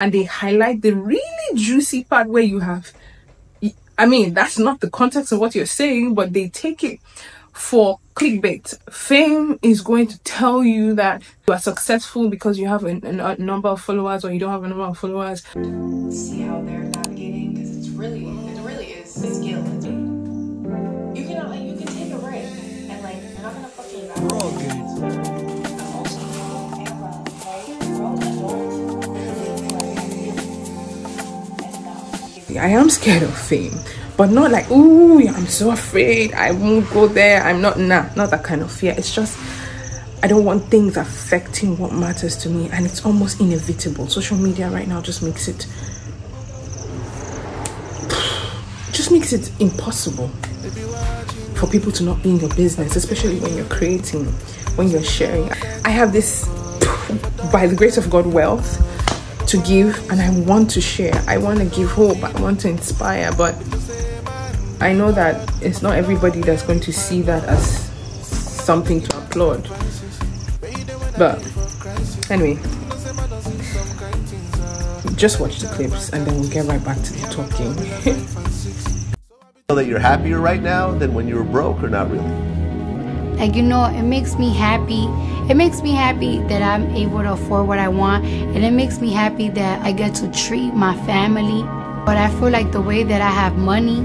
and they highlight the really juicy part where you have, I mean, that's not the context of what you're saying, but they take it for clickbait. Fame is going to tell you that you are successful because you have a number of followers, or you don't have a number of followers. See how they're navigating, because it really is a skill. You can, like, you can take a break, and like, you're not gonna fucking back. We're all good. I'm also cool and love, right? We're all adults. I am scared of fame. But not like, ooh, I'm so afraid, I won't go there, I'm not, nah, not that kind of fear. It's just, I don't want things affecting what matters to me, and it's almost inevitable. Social media right now just makes it, impossible for people to not be in your business, especially when you're creating, when you're sharing. I have this, by the grace of God, wealth to give, and I want to share. I want to give hope, I want to inspire, but I know that it's not everybody that's going to see that as something to applaud. But anyway, just watch the clips and then we'll get right back to the talking. That you're happier right now than when you were broke, or not really? Like, you know, it makes me happy. It makes me happy that I'm able to afford what I want, and it makes me happy that I get to treat my family. But I feel like the way that I have money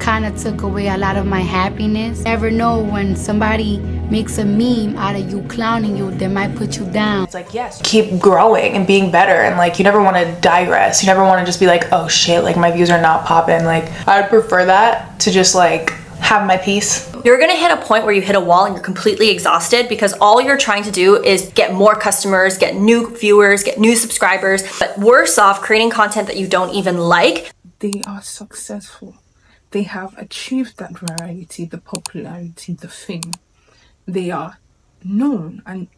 kind of took away a lot of my happiness. Never know when somebody makes a meme out of you clowning you, they might put you down. It's like, yes, keep growing and being better, and like, you never want to digress. You never want to just be like, oh shit, like my views are not popping. Like, I would prefer that to just like have my peace. You're gonna hit a point where you hit a wall and you're completely exhausted, because all you're trying to do is get more customers, get new viewers, get new subscribers, but worse off creating content that you don't even like. They are successful. They have achieved that variety, the popularity, the fame. They are known and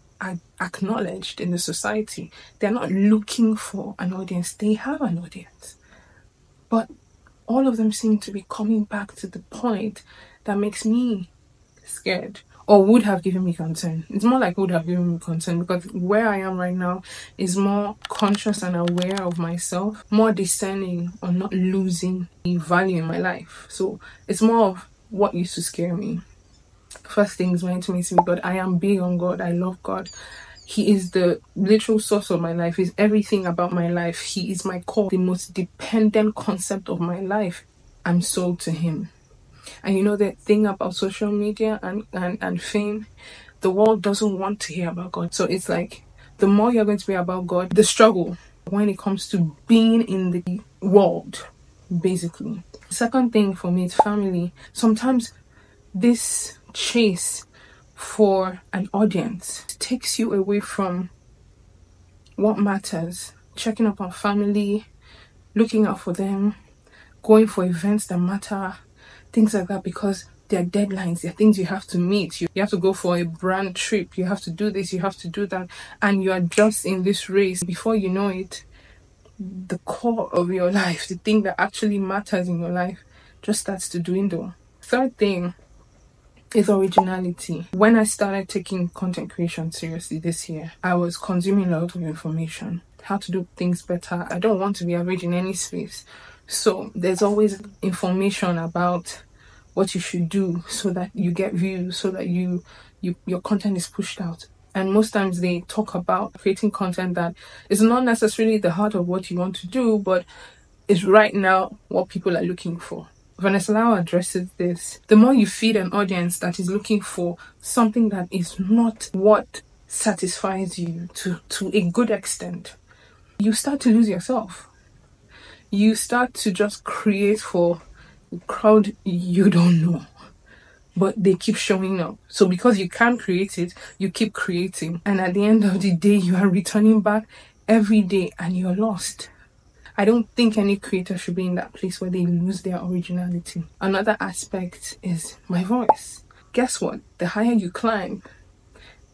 acknowledged in the society. They're not looking for an audience. They have an audience. But all of them seem to be coming back to the point that makes me scared, or would have given me concern. It's more like would have given me concern, because where I am right now is more conscious and aware of myself, more discerning on not losing the value in my life. So it's more of what used to scare me. First things went to me to be God. I am big on God. I love God. He is the literal source of my life. He's everything about my life. He is my core, the most dependent concept of my life. I'm sold to him. And you know the thing about social media and fame, the world doesn't want to hear about God. So it's like, the more you're going to be about God, the struggle when it comes to being in the world, basically. Second thing for me is family. Sometimes this chase for an audience takes you away from what matters. Checking up on family, looking out for them, going for events that matter, things like that, because there are deadlines, there are things you have to meet. You have to go for a brand trip, you have to do this, you have to do that, and you are just in this race. Before you know it, the core of your life, the thing that actually matters in your life, just starts to dwindle. Third thing is originality. When I started taking content creation seriously this year, I was consuming a lot of information, how to do things better. I don't want to be average in any space. So there's always information about what you should do so that you get views, so that your content is pushed out. And most times they talk about creating content that is not necessarily the heart of what you want to do, but is right now what people are looking for. Vanessa Lau addresses this. The more you feed an audience that is looking for something that is not what satisfies you to a good extent, you start to lose yourself. You start to just create for a crowd you don't know, but they keep showing up. So because you can't create it, you keep creating. And at the end of the day, you are returning back every day and you're lost. I don't think any creator should be in that place where they lose their originality. Another aspect is my voice. Guess what? The higher you climb,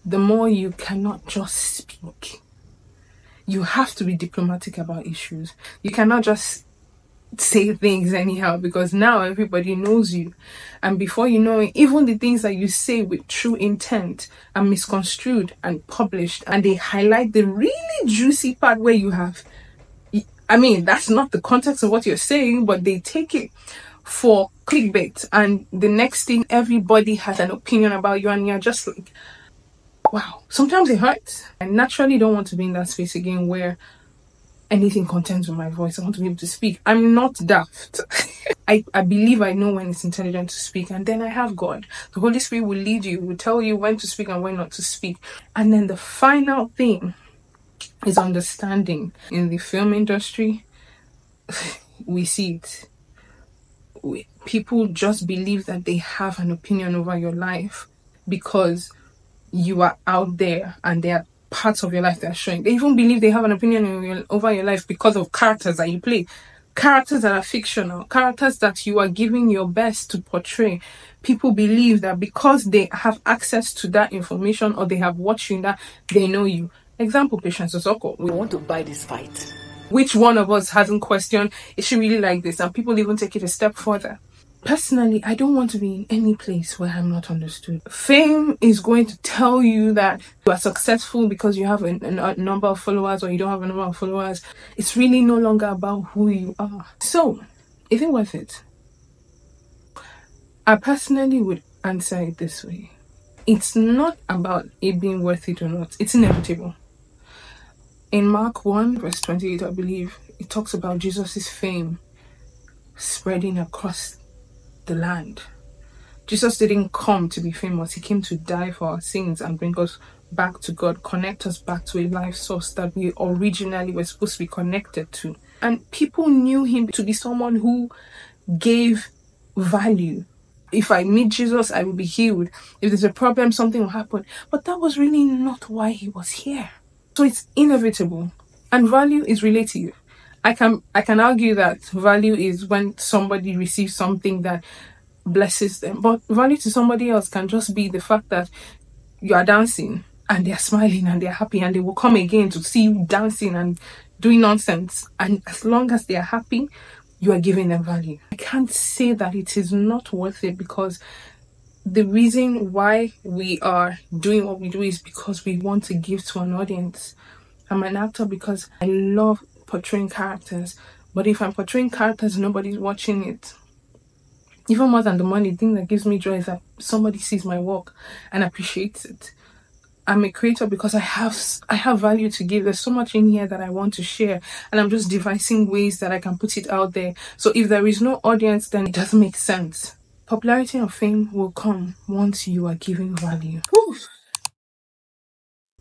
the more you cannot just speak. You have to be diplomatic about issues. You cannot just say things anyhow, because now everybody knows you. And before you know it, even the things that you say with true intent are misconstrued and published. And they highlight the really juicy part where you have I mean, that's not the context of what you're saying, but they take it for clickbait. And the next thing, everybody has an opinion about you, and you're just like, wow, sometimes it hurts. I naturally don't want to be in that space again where anything contends with my voice. I want to be able to speak. I'm not daft. I believe I know when it's intelligent to speak, and then I have God. The Holy Spirit will lead you, will tell you when to speak and when not to speak. And then the final thing is understanding. In the film industry, we see it. People just believe that they have an opinion over your life because you are out there and they are parts of your life they're showing. They even believe they have an opinion over your life because of characters that you play. Characters that are fictional, characters that you are giving your best to portray. People believe that because they have access to that information or they have watched you in that, they know you. Example, Patience Osoko. We want to buy this fight. Which one of us hasn't questioned, is she really like this? And people even take it a step further. Personally, I don't want to be in any place where I'm not understood. Fame is going to tell you that you are successful because you have a number of followers, or you don't have a number of followers. It's really no longer about who you are. So, is it worth it? I personally would answer it this way. It's not about it being worth it or not. It's inevitable. In Mark 1, verse 28, I believe, it talks about Jesus' fame spreading across the land. Jesus didn't come to be famous. He came to die for our sins and bring us back to God, connect us back to a life source that we originally were supposed to be connected to. And people knew him to be someone who gave value. If I meet Jesus, I will be healed. If there's a problem, something will happen. But that was really not why he was here. So it's inevitable, and value is relative. I can argue that value is when somebody receives something that blesses them, but value to somebody else can just be the fact that you are dancing and they're smiling and they're happy, and they will come again to see you dancing and doing nonsense. And as long as they are happy, you are giving them value. I can't say that it is not worth it, because the reason why we are doing what we do is because we want to give to an audience. I'm an actor because I love portraying characters, but if I'm portraying characters, nobody's watching it. Even more than the money, the thing that gives me joy is that somebody sees my work and appreciates it. I'm a creator because I have value to give. There's so much in here that I want to share, and I'm just devising ways that I can put it out there. So if there is no audience, then it doesn't make sense. Popularity and fame will come once you are giving value. Oof.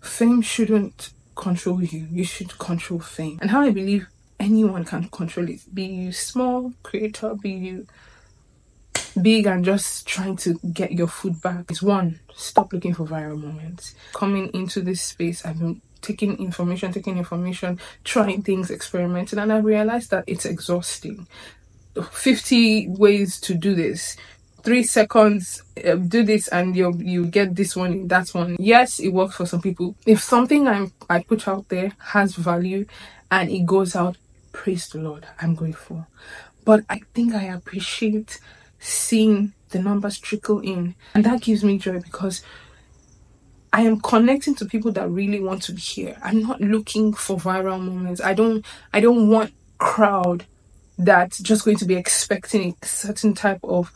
Fame shouldn't control you. You should control fame. And how I believe anyone can control it, be you small creator, be you big and just trying to get your food back, is one, stop looking for viral moments. Coming into this space, I've been taking information, trying things, experimenting, and I realized that it's exhausting. 50 ways to do this, 3 seconds, do this and you get this one, that one. Yes, it works for some people. If something I put out there has value and it goes out, praise the Lord, I'm grateful. But I think I appreciate seeing the numbers trickle in, and that gives me joy because I am connecting to people that really want to be here. I'm not looking for viral moments. I don't want crowd that's just going to be expecting a certain type of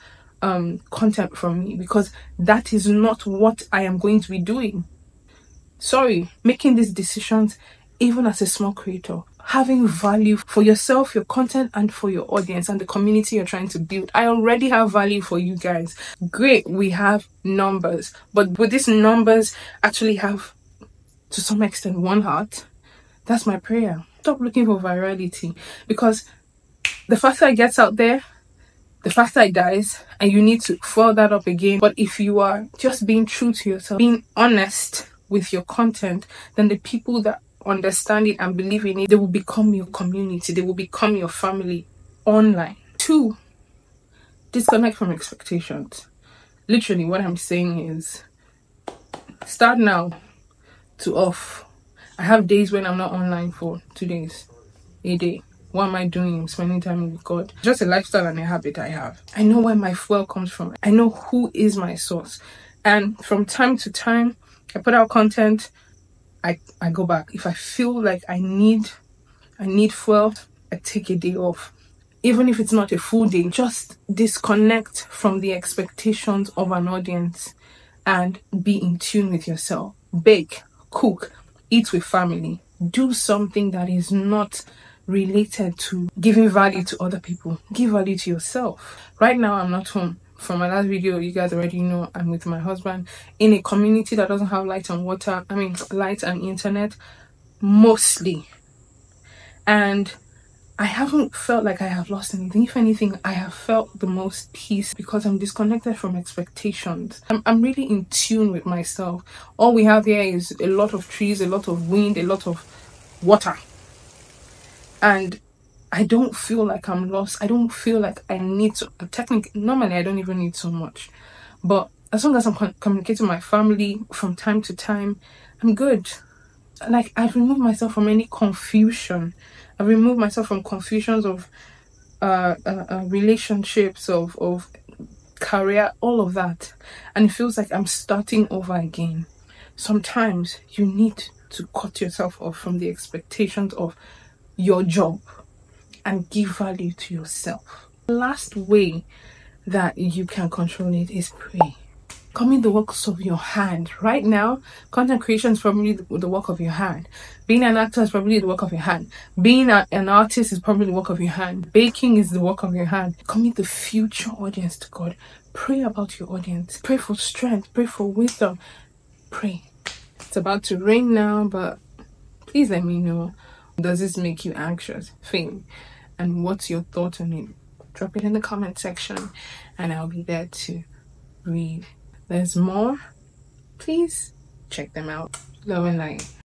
content from me, because that is not what I am going to be doing. Sorry, making these decisions, even as a small creator, having value for yourself, your content, and for your audience and the community you're trying to build. I already have value for you guys. Great, we have numbers, but would these numbers actually have, to some extent, one heart? That's my prayer. Stop looking for virality, because the faster it gets out there, the faster it dies, and you need to follow that up again. But if you are just being true to yourself, being honest with your content, then the people that understand it and believe in it, they will become your community, they will become your family online. 2, disconnect from expectations. Literally, what I'm saying is, start now to off. I have days when I'm not online for 2 days, a day. What am I doing? Spending time with God. Just a lifestyle and a habit I have. I know where my fuel comes from. I know who is my source. And from time to time, I put out content. I go back. If I feel like I need I need fuel, I take a day off. Even if it's not a full day, just disconnect from the expectations of an audience and be in tune with yourself. Bake, cook, eat with family. Do something that is not related to giving value to other people. Give value to yourself. Right now, I'm not home. From my last video, you guys already know I'm with my husband in a community that doesn't have light and internet, mostly. And I haven't felt like I have lost anything. If anything, I have felt the most peace because I'm disconnected from expectations. I'm really in tune with myself. All we have here is a lot of trees, a lot of wind, a lot of water. And I don't feel like I'm lost. I don't feel like I need to. Technically, normally I don't even need so much. But as long as I'm communicating with my family from time to time, I'm good. Like, I've removed myself from any confusion. I've removed myself from confusions of relationships, of career, all of that. And it feels like I'm starting over again. Sometimes you need to cut yourself off from the expectations of your job and give value to yourself. The last way that you can control it is pray. Commit the works of your hand. Right now, content creation is probably the work of your hand. Being an actor is probably the work of your hand. Being an artist is probably the work of your hand. Baking is the work of your hand. Commit the future audience to God. Pray about your audience. Pray for strength. Pray for wisdom. Pray. It's about to rain now, but please let me know. Does this make you anxious? Fame. And what's your thought on it? Drop it in the comment section and I'll be there to read. There's more. Please check them out. Love and light.